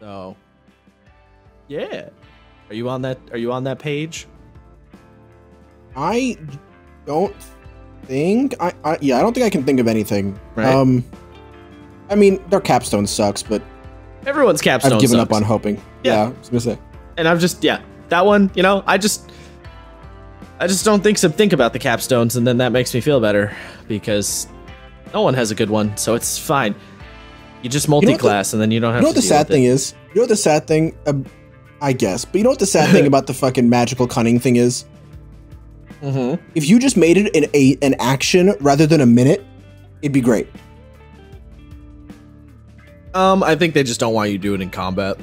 So yeah. Are you on that page? I don't think I don't think I can think of anything. Right. I mean, their capstone sucks, but everyone's capstone sucks. I've given up on hoping. Yeah, I was gonna say. And I've just that one, you know, I just don't think about the capstones, and then that makes me feel better because no one has a good one, so it's fine. You just multi-class, and then you don't have to. You know what the sad thing is? You know what the sad thing, I guess, but you know what the sad thing about the fucking magical cunning thing is? Mm-hmm. If you just made it an action rather than a minute, it'd be great. I think they just don't want you to do it in combat.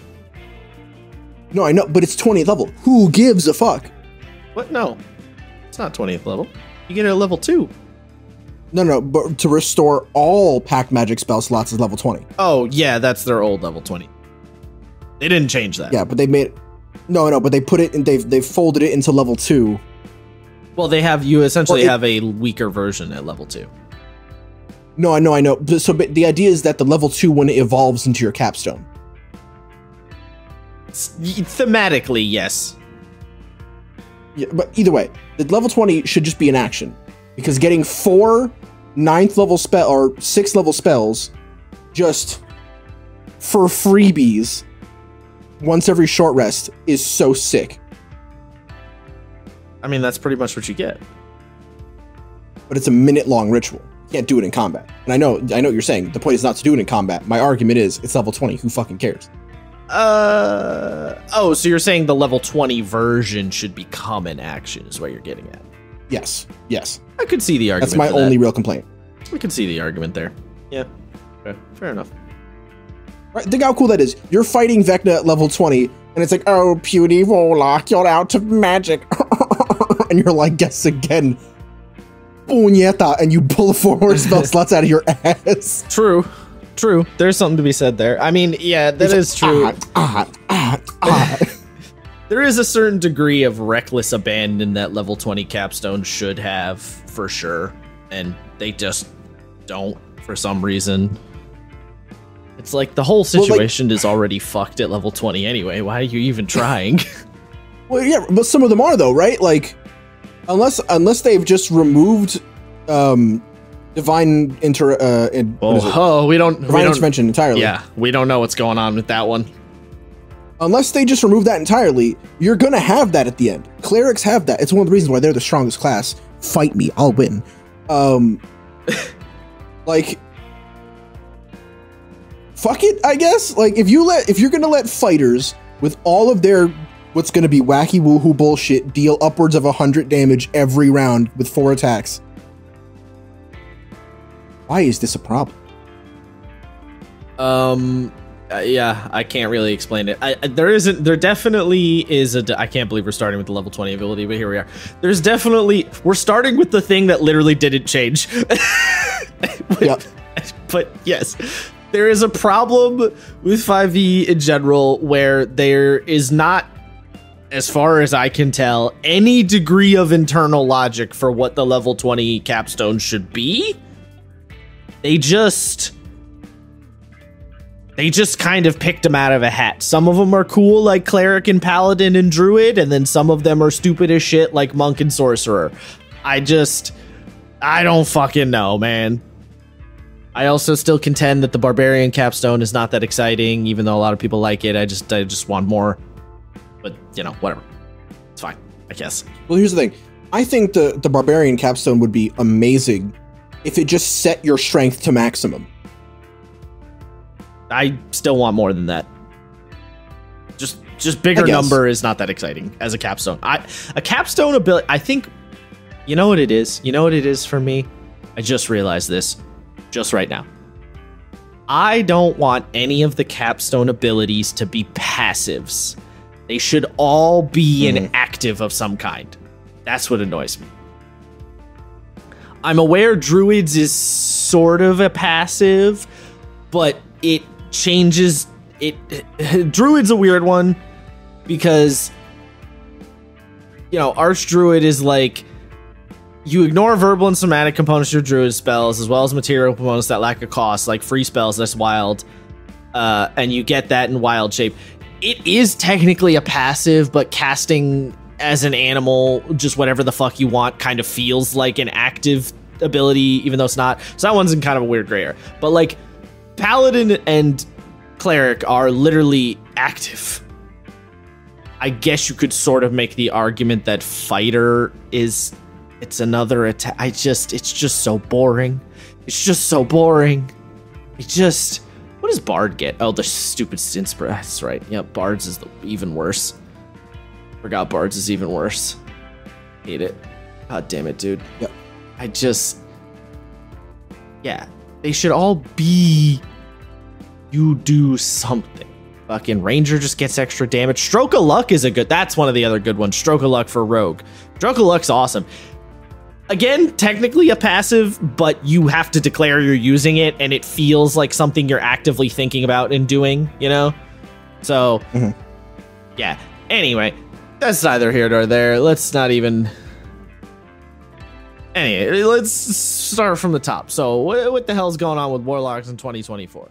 No, I know, but it's 20th level. Who gives a fuck? What? No, it's not 20th level. You get it at level 2. No, but to restore all pack magic spell slots is level 20. Oh, yeah, that's their old level 20. They didn't change that. Yeah, but they made it. No, but they put it and they've folded it into level 2. Well, they have have a weaker version at level 2. No, I know. But the idea is that the level 2 one evolves into your capstone. Thematically, yes. Yeah, but either way, the level 20 should just be an action. Because getting 4 9th level spell or 6th level spells just for freebies once every short rest is so sick. I mean, that's pretty much what you get. But it's a minute long ritual. You can't do it in combat. And I know what you're saying. The point is not to do it in combat. My argument is it's level 20. Who fucking cares? Oh, so you're saying the level 20 version should become an action is what you're getting at. Yes. I could see the argument. That's my only real complaint. We could see the argument there. Yeah. Okay. Fair enough. Right, think how cool that is. You're fighting Vecna at level 20, and it's like, oh, puny Warlock, you're out of magic. And you're like, guess again. Puñeta, and you pull 4 more spell slots out of your ass. True. There's something to be said there. I mean, yeah, it's true. There is a certain degree of reckless abandon that level 20 capstone should have, for sure. And they just don't, for some reason. It's like the whole situation is already fucked at level 20 anyway. Why are you even trying? Well, yeah, but some of them are, though, right? Like, unless they've just removed divine intervention entirely. Yeah, we don't know what's going on with that one. Unless they just remove that entirely, you're going to have that at the end. Clerics have that. It's one of the reasons why they're the strongest class. Fight me. I'll win. Like, fuck it, I guess. Like, if you're going to let fighters with all of their what's going to be wacky woohoo bullshit deal upwards of 100 damage every round with 4 attacks. Why is this a problem? Yeah, I can't really explain it. I can't believe we're starting with the level 20 ability, but here we are. We're starting with the thing that literally didn't change. But yes, there is a problem with 5e in general where there is not, as far as I can tell, any degree of internal logic for what the level 20 capstone should be. They just kind of picked them out of a hat. Some of them are cool, like Cleric and Paladin and Druid, and then some of them are stupid as shit, like Monk and Sorcerer. I don't fucking know, man. I also still contend that the Barbarian capstone is not that exciting, even though a lot of people like it. I just want more. But, you know, whatever. It's fine, I guess. Well, here's the thing. I think the Barbarian capstone would be amazing if it just set your strength to maximum. I still want more than that. Just bigger number is not that exciting as a capstone. A capstone ability, I think, you know what it is? You know what it is for me? I just realized this just right now. I don't want any of the capstone abilities to be passives. They should all be an active of some kind. That's what annoys me. I'm aware Druids is sort of a passive, but it changes it. Druid's a weird one because, you know, Archdruid is like you ignore verbal and somatic components of your Druid spells as well as material components that lack a cost, like free spells. That's wild. and you get that in Wild Shape. It is technically a passive, but casting as an animal, just whatever the fuck you want, kind of feels like an active ability, even though it's not. So that one's in kind of a weird gray area. But like, Paladin and Cleric are literally active. I guess you could sort of make the argument that Fighter is, it's another attack. It's just so boring. What does Bard get? Oh, the stupid Inspiration. That's right. Yep, Bard's is even worse. Forgot Bard's is even worse. Hate it. God damn it, dude. Yep. Yeah. They should all be... You do something. Fucking Ranger just gets extra damage. Stroke of Luck is a good... That's one of the other good ones. Stroke of Luck for Rogue. Stroke of Luck's awesome. Again, technically a passive, but you have to declare you're using it, and it feels like something you're actively thinking about and doing, you know? So, yeah. Anyway, that's neither here nor there. Let's not even... Anyway, let's start from the top. So, what the hell's going on with Warlocks in 2024?